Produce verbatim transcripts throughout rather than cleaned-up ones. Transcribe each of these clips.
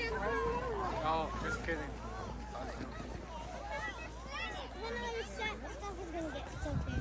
No, just kidding. When I was shot, the stuff was going to get so big.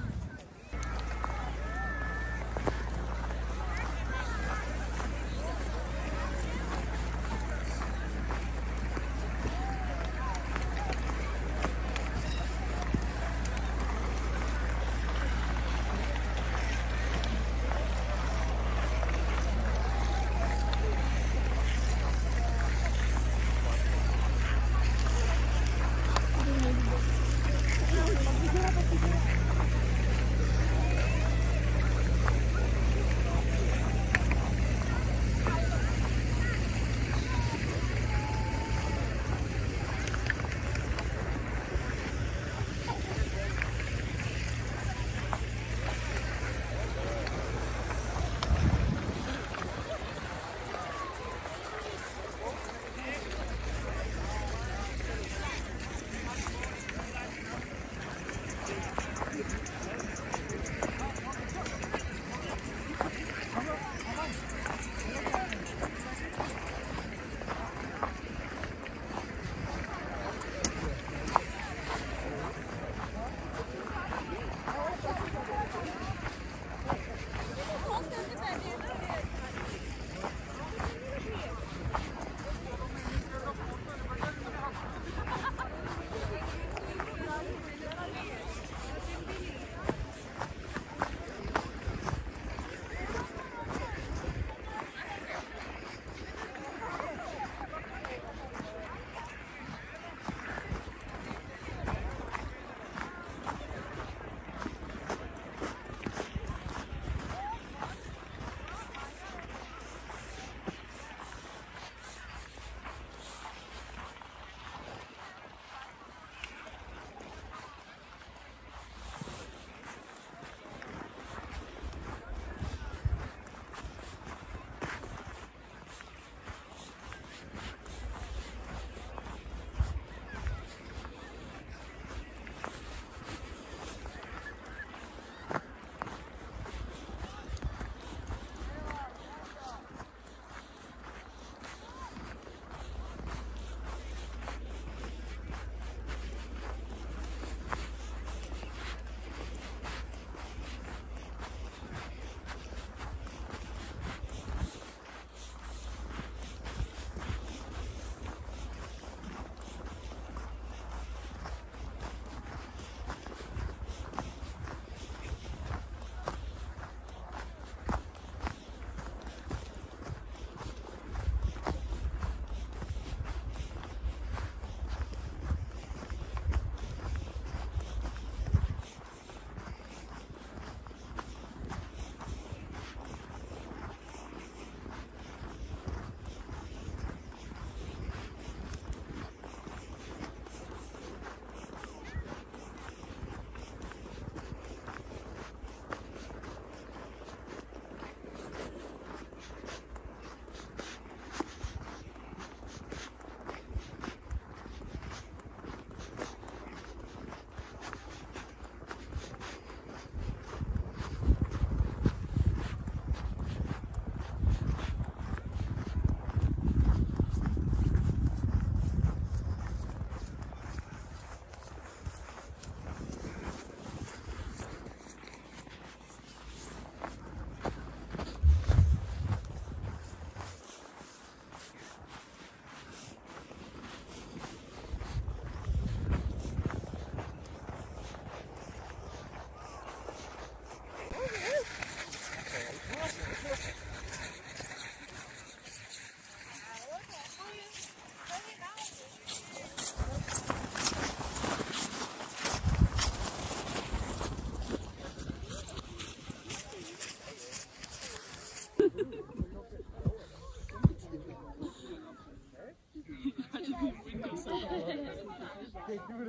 What are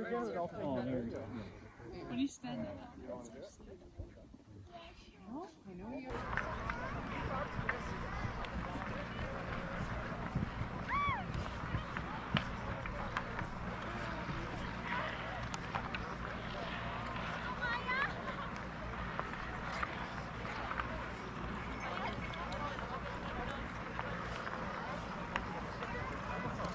you standing up? I know you.